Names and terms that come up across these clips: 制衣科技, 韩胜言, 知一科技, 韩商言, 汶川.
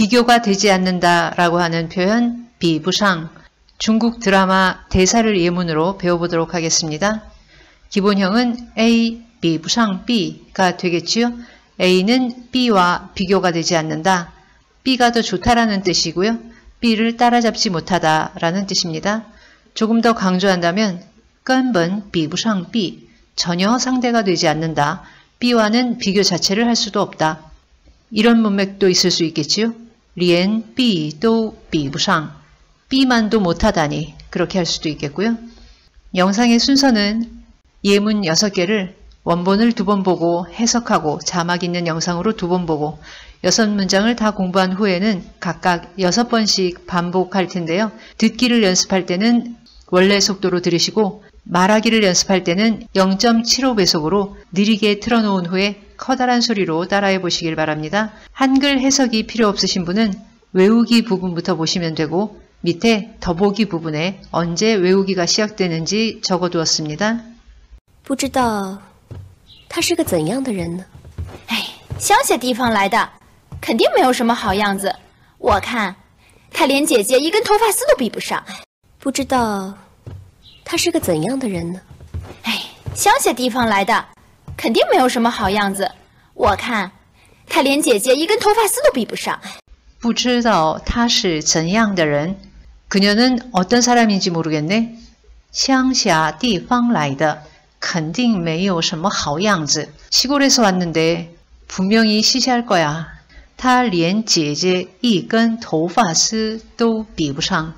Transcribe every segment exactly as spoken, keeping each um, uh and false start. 비교가 되지 않는다라고 하는 표현 비부상, 중국 드라마 대사를 예문으로 배워보도록 하겠습니다. 기본형은 A, B, 부상 B가 되겠지요. A는 B와 비교가 되지 않는다. B가 더 좋다라는 뜻이고요. B를 따라잡지 못하다라는 뜻입니다. 조금 더 강조한다면根本 B, 부상 B, 전혀 상대가 되지 않는다. B와는 비교 자체를 할 수도 없다. 이런 문맥도 있을 수 있겠지요. 连 B도 B, 부상 B만도 못하다니 그렇게 할 수도 있겠고요. 영상의 순서는 예문 여섯 개를 원본을 두 번 보고 해석하고 자막 있는 영상으로 두 번 보고 여섯 문장을 다 공부한 후에는 각각 여섯 번씩 반복할 텐데요. 듣기를 연습할 때는 원래 속도로 들으시고 말하기를 연습할 때는 영 점 칠오 배속으로 느리게 틀어놓은 후에 커다란 소리로 따라해 보시길 바랍니다. 한글 해석이 필요 없으신 분은 외우기 부분부터 보시면 되고 밑에 더보기 부분에 언제 외우기가 시작되는지 적어두었습니다. 不知道他是怎样的人。哎，乡下地方来的，肯定没有什么好样子。我看他连姐姐一根头发丝都比不上。不知道他是个怎样的人。哎，乡下地方来的，肯定没有什么好样子。我看他连姐姐一根头发丝都比不上。不知道他是怎样的人。 그녀는 어떤 사람인지 모르겠네. 乡下地方来的 肯定没有什么好样子. 시골에서 왔는데 분명히 시시할 거야. 她连姐姐一根头发丝都比不上.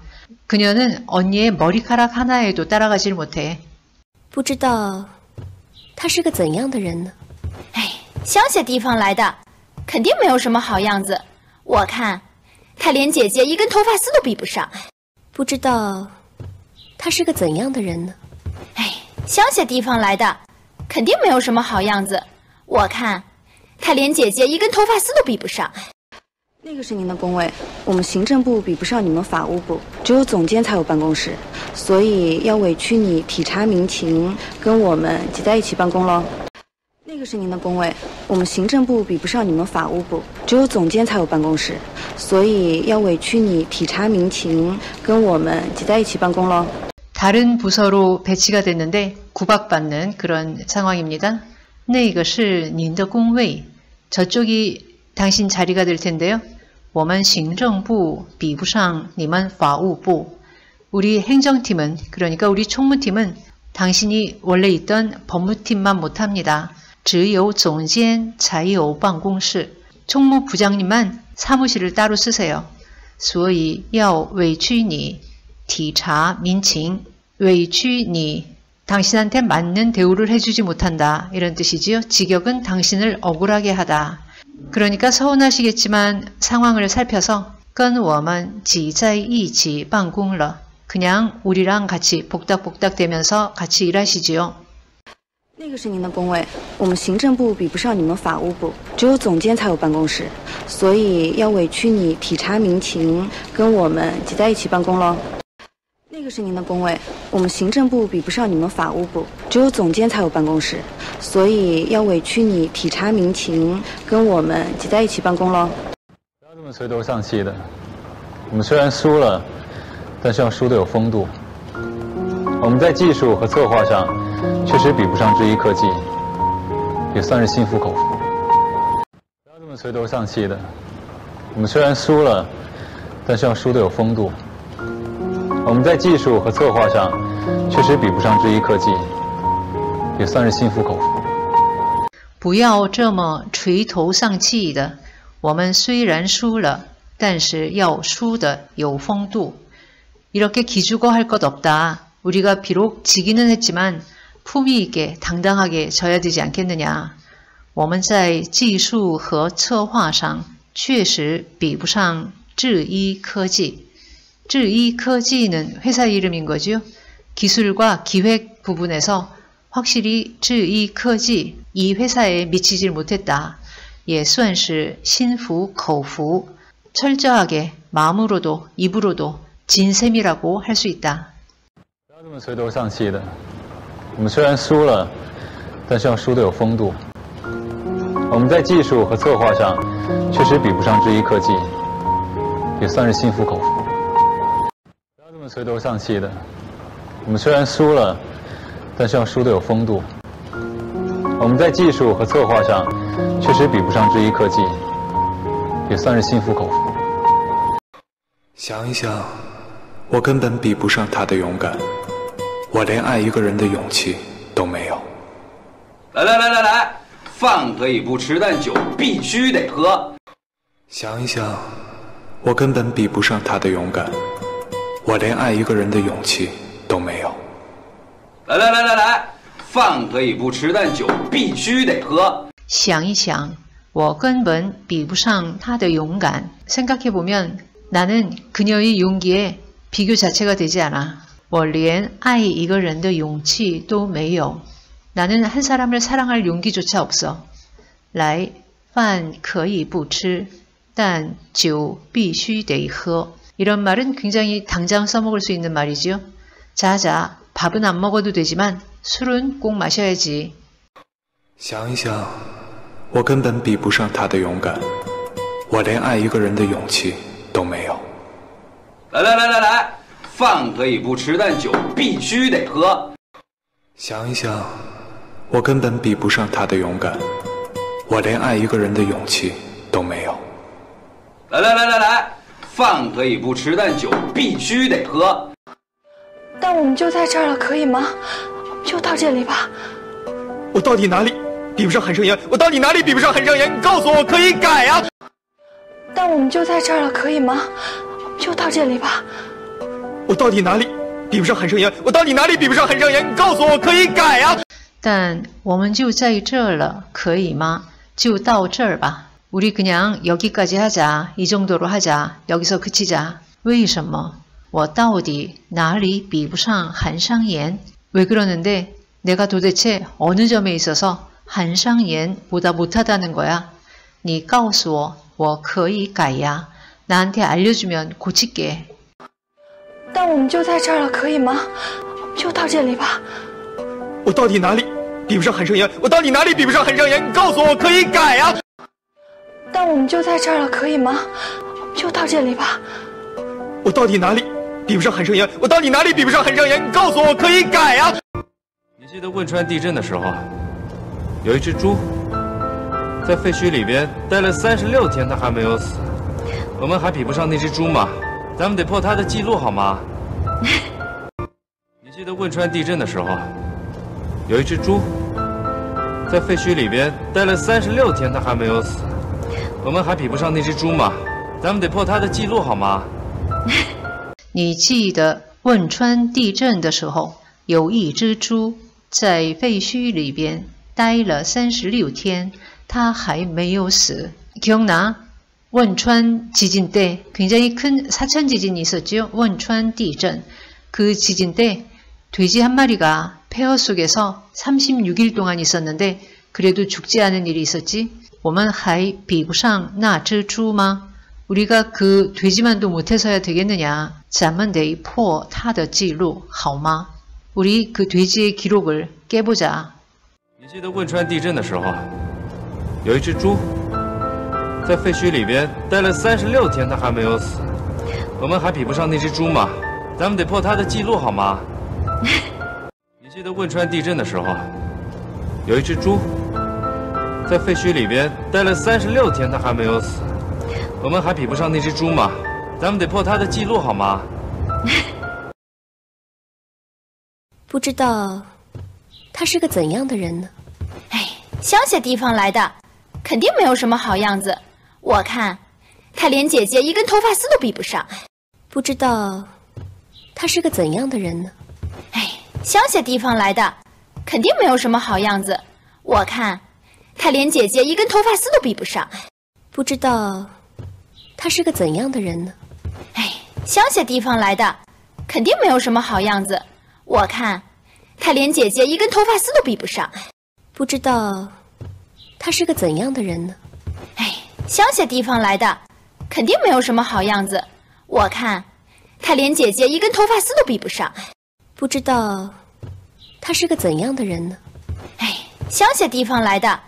그녀는 언니의 머리카락 하나에도 따라가질 못해. 不知道他是个怎样的人呢？哎，乡下地方来的，肯定没有什么好样子。我看她连姐姐一根头发丝都比不上。 不知道他是个怎样的人。哎，乡下地方来的，肯定没有什么好样子。我看他连姐姐一根头发丝都比不上。那个是您的工位，我们行政部比不上你们法务部，只有总监才有办公室，所以要委屈你体察民情，跟我们挤在一起办公喽。 所以要委屈你体察民情，跟我们挤在一起办公喽。 다른 부서로 배치가 됐는데 구박받는 그런 상황입니다. 那个是您的工位, 저쪽이 당신 자리가 될 텐데요. 我们行政部比不上你们法务部. 우리 행정팀은, 그러니까 우리 총무팀은 당신이 원래 있던 법무팀만 못합니다. 只有总监才有办公室. 총무 부장님만 사무실을 따로 쓰세요. 所以要委屈你体察民情. 委屈你, 당신한테 맞는 대우를 해주지 못한다 이런 뜻이지요. 직역은 당신을 억울하게 하다. 그러니까 서운하시겠지만 상황을 살펴서 跟我们挤在一起办公了. 그냥 우리랑 같이 복닥복닥 대면서 같이 일하시지요. 那个是您的工位，我们行政部比不上你们法务部，只有总监才有办公室，所以要委屈你体察民情，跟我们挤在一起办公喽。那个是您的工位，我们行政部比不上你们法务部，只有总监才有办公室，所以要委屈你体察民情，跟我们挤在一起办公喽。不要这么垂头丧气的，我们虽然输了，但是要输得有风度。我们在技术和策划上 确实比不上这一科技，也算是心服口服。不要这么垂头丧气的，我们虽然输了，但是要输得有风度。 이렇게 기죽어 할 것 없다. 우리가 비록 지기는 했지만 품위 있게 당당하게 져야 되지 않겠느냐. 我们在技术和策划上确实比不上制衣科技. 制衣科技는 회사 이름인 거죠. 기술과 기획 부분에서 확실히 制衣科技, 이 회사에 미치질 못했다. 也算是心服口服. 철저하게 마음으로도 입으로도 진 셈이라고 할 수 있다. 我们虽然输了，但是要输得有风度。我们在技术和策划上确实比不上制衣科技，也算是心服口服。不要这么垂头丧气的。我们虽然输了，但是要输得有风度。我们在技术和策划上确实比不上知一科技，也算是心服口服。想一想，我根本比不上他的勇敢，我连爱一个人的勇气都没有。来来来来来。 饭可以不吃，但酒必须得喝。想一想，我根本比不上他的勇敢，我连爱一个人的勇气都没有。来来来来来，饭可以不吃，但酒必须得喝。想一想，我根本比不上他的勇敢。생각해 보면 나는 그녀의 용기에 비교 자체가 되지 않아. 我连爱一个人的勇气都没有。 나는 한 사람을 사랑할 용기조차 없어. 来,饭可以不吃,但酒必须得喝. 이런 말은 굉장히 당장 써먹을 수 있는 말이지요. 자자, 밥은 안 먹어도 되지만 술은 꼭 마셔야지. 想一想,我根本比不上他的勇敢,我连爱一个人的勇气都没有。来来来来来,饭可以不吃,但酒必须得喝。想一想 我根本比不上他的勇敢，我连爱一个人的勇气都没有。来来来来来，饭可以不吃，但酒必须得喝。但我们就在这儿了，可以吗？就到这里吧。我到底哪里比不上韩胜言？我到底哪里比不上韩胜言？你告诉我，我可以改啊。但我们就在这儿了，可以吗？就到这里吧。我到底哪里比不上韩胜言？我到底哪里比不上韩胜言？你告诉我，我可以改啊。 但我们就在这儿了，可以吗？就到这儿吧。우리 그냥 여기까지 하자. 이 정도로 하자. 여기서 그치자. 为什么？我到底哪里比不上韩商言？왜 그러는데? 내가 도대체 어느 점에 있어서 한상옌보다 못하다는 거야? 你告诉我，我可以改呀。 나한테 알려주면 고칠게. 但我们就在这儿了，可以吗？就到这里吧。 我到底哪里比不上韩胜言？我到底哪里比不上韩胜言？你告诉我，我可以改啊！但我们就在这儿了，可以吗？就到这里吧。我到底哪里比不上韩胜言？我到底哪里比不上韩胜言？你告诉我，我可以改啊！你记得汶川地震的时候，有一只猪在废墟里边待了三十六天，它还没有死。我们还比不上那只猪吗？咱们得破它的记录好吗？你记得汶川地震的时候。 有一只猪，在废墟里边待了三十六天，它还没有死。我们还比不上那只猪吗？咱们得破它的记录好吗？你记得汶川地震的时候，有一只猪在废墟里边待了三十六天，它还没有死。기억나?汶川지진 때 굉장히 큰 사천 지진이 있었지요.汶川 地震. 그 지진 때 돼지 한 마리가 폐허 속에서 삼십육 일 동안 있었는데 그래도 죽지 않은 일이 있었지. 我们还比不上那只猪吗? 우리가 그 돼지만도 못해서야 되겠느냐. 咱们得破它的记录好吗? 우리 그 돼지의 기록을 깨보자. 你记得汶川地震的时候，有一只猪在废墟里边待了三十六天，它还没有死。我们还比不上那只猪吗？咱们得破它的记录好吗？ 记得汶川地震的时候，有一只猪在废墟里边待了三十六天，它还没有死。我们还比不上那只猪吗？咱们得破它的记录好吗？不知道他是个怎样的人呢？哎，乡下地方来的，肯定没有什么好样子。我看他连姐姐一根头发丝都比不上。不知道他是个怎样的人呢？哎。 乡下地方来的，肯定没有什么好样子。我看，他连姐姐一根头发丝都比不上。不知道，他是个怎样的人呢？哎，乡下地方来的，肯定没有什么好样子。我看，他连姐姐一根头发丝都比不上。不知道，他是个怎样的人呢？哎，乡下地方来的，肯定没有什么好样子。我看，他连姐姐一根头发丝都比不上。 不知道他是个怎样的人呢？哎，乡下地方来的，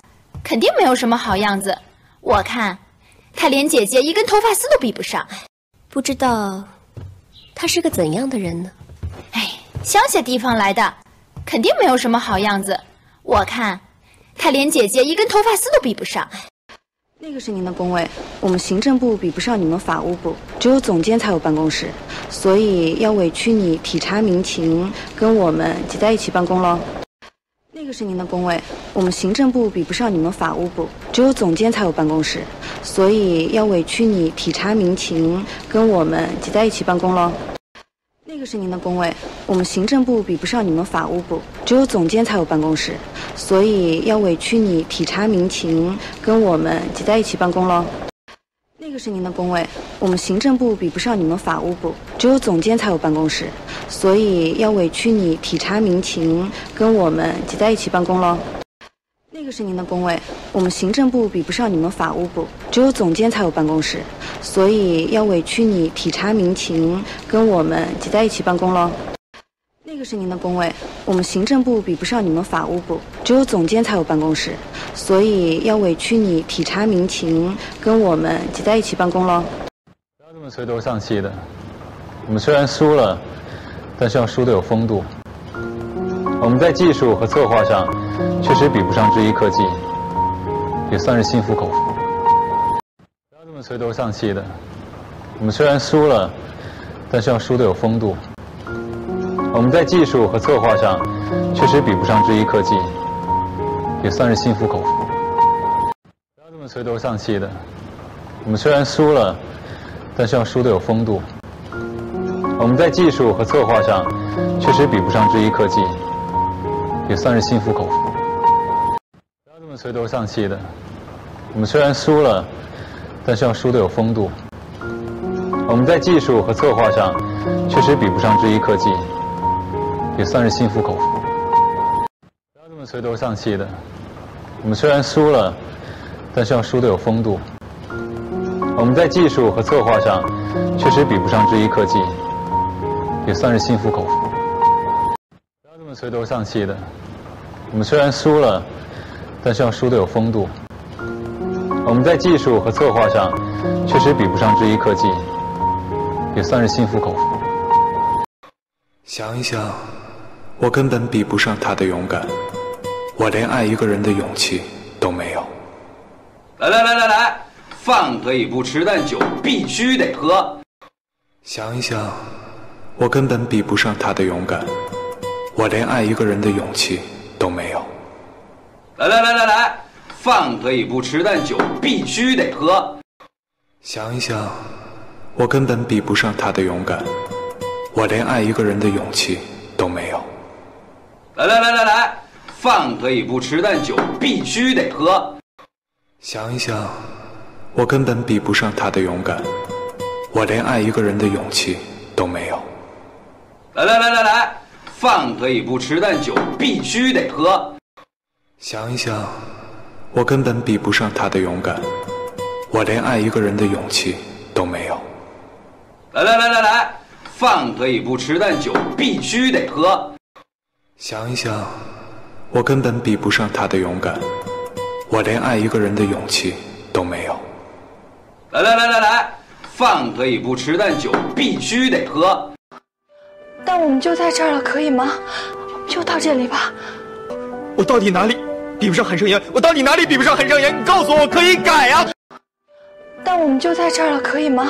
肯定没有什么好样子。我看，他连姐姐一根头发丝都比不上。不知道他是个怎样的人呢？哎，乡下地方来的，肯定没有什么好样子。我看他连姐姐一根头发丝都比不上。那个是您的工位，我们行政部比不上你们法务部，只有总监才有办公室，所以要委屈你体察民情，跟我们挤在一起办公喽。 那个是您的工位，我们行政部比不上你们法务部，只有总监才有办公室，所以要委屈你体察民情，跟我们挤在一起办公喽。那个是您的工位，我们行政部比不上你们法务部，只有总监才有办公室，所以要委屈你体察民情，跟我们挤在一起办公喽。那个是您的工位，我们行政部比不上你们法务部，只有总监才有办公室。 所以要委屈你体察民情，跟我们挤在一起办公喽。那个是您的工位，我们行政部比不上你们法务部，只有总监才有办公室，所以要委屈你体察民情，跟我们挤在一起办公喽。那个是您的工位，我们行政部比不上你们法务部，只有总监才有办公室，所以要委屈你体察民情，跟我们挤在一起办公喽。不要这么垂头丧气的，我们虽然输了。 但是要输得有风度。我们在技术和策划上确实比不上知一科技，也算是心服口服。不要这么垂头丧气的。我们虽然输了，但是要输得有风度。我们在技术和策划上确实比不上知一科技，也算是心服口服。不要这么垂头丧气的。我们虽然输了，但是要输得有风度。 我们在技术和策划上确实比不上知一科技，也算是心服口服。不要这么垂头丧气的。我们虽然输了，但是要输得有风度。我们在技术和策划上确实比不上知一科技，也算是心服口服。不要这么垂头丧气的。我们虽然输了，但是要输得有风度。我们在技术和策划上确实比不上知一科技。 也算是心服口服。不要这么垂头丧气的。我们虽然输了，但是要输得有风度。我们在技术和策划上确实比不上知一科技，也算是心服口服。想一想，我根本比不上他的勇敢，我连爱一个人的勇气都没有。来来来来来，饭可以不吃，但酒必须得喝。想一想。 我根本比不上他的勇敢，我连爱一个人的勇气都没有。来来来来来，饭可以不吃，但酒必须得喝。想一想，我根本比不上他的勇敢，我连爱一个人的勇气都没有。来来来来来，饭可以不吃，但酒必须得喝。想一想，我根本比不上他的勇敢，我连爱一个人的勇气都没有。 来来来来来，饭可以不吃，但酒必须得喝。想一想，我根本比不上他的勇敢，我连爱一个人的勇气都没有。来来来来来，饭可以不吃，但酒必须得喝。想一想，我根本比不上他的勇敢，我连爱一个人的勇气都没有。来来来来来，饭可以不吃，但酒必须得喝。 但我们就在这儿了，可以吗？就到这里吧。我到底哪里比不上韩胜言？我到底哪里比不上韩胜言？你告诉我，我可以改啊。但我们就在这儿了，可以吗？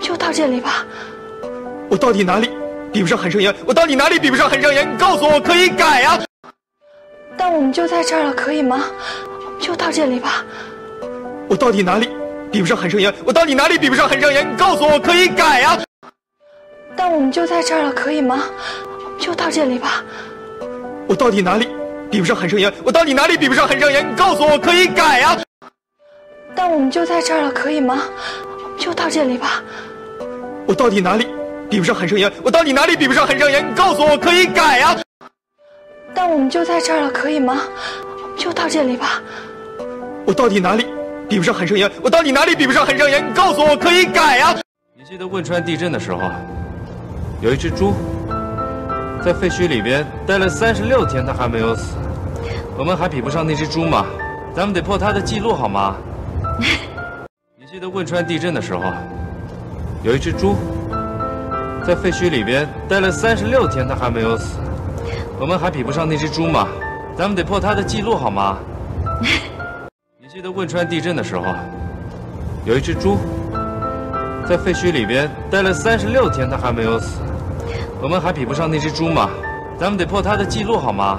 就到这里吧。我到底哪里比不上韩胜言？我到底哪里比不上韩胜言？你告诉我，我可以改啊。但我们就在这儿了，可以吗？就到这里吧。我到底哪里比不上韩胜言？我到底哪里比不上韩胜言？你告诉我，我可以改啊。 但我们就在这儿了，可以吗？就到这里吧。我到底哪里比不上韩胜言？我到底哪里比不上韩胜言？你告诉我，我可以改啊。但我们就在这儿了，可以吗？就到这里吧。我到底哪里比不上韩胜言？我到底哪里比不上韩胜言？你告诉我，我可以改啊。但我们就在这儿了，可以吗？就到这里吧。我到底哪里比不上韩胜言？我到底哪里比不上韩胜言？你告诉我，我可以改啊。你记得汶川地震的时候啊？ 有一只猪，在废墟里边待了三十六天，它还没有死。我们还比不上那只猪吗？咱们得破它的记录，好吗？你记得汶川地震的时候，有一只猪，在废墟里边待了三十六天，它还没有死。我们还比不上那只猪吗？咱们得破它的记录，好吗？你记得汶川地震的时候，有一只猪，在废墟里边待了三十六天，它还没有死。我们还比不上那只猪吗？咱们得破它的记录，好吗？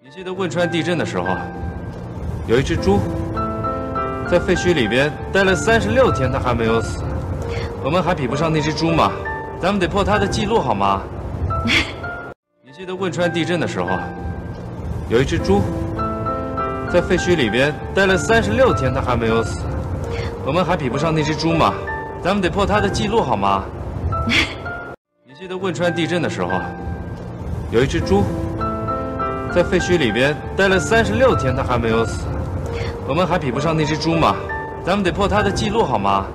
你记得汶川地震的时候，有一只猪。 在废墟里边待了三十六天，它还没有死。我们还比不上那只猪吗？咱们得破它的记录，好吗？你记得汶川地震的时候，有一只猪，在废墟里边待了三十六天，它还没有死。我们还比不上那只猪吗？咱们得破它的记录，好吗？你记得汶川地震的时候，有一只猪，在废墟里边待了三十六天，它还没有死。 我们还比不上那只猪吗？咱们得破它的记录，好吗？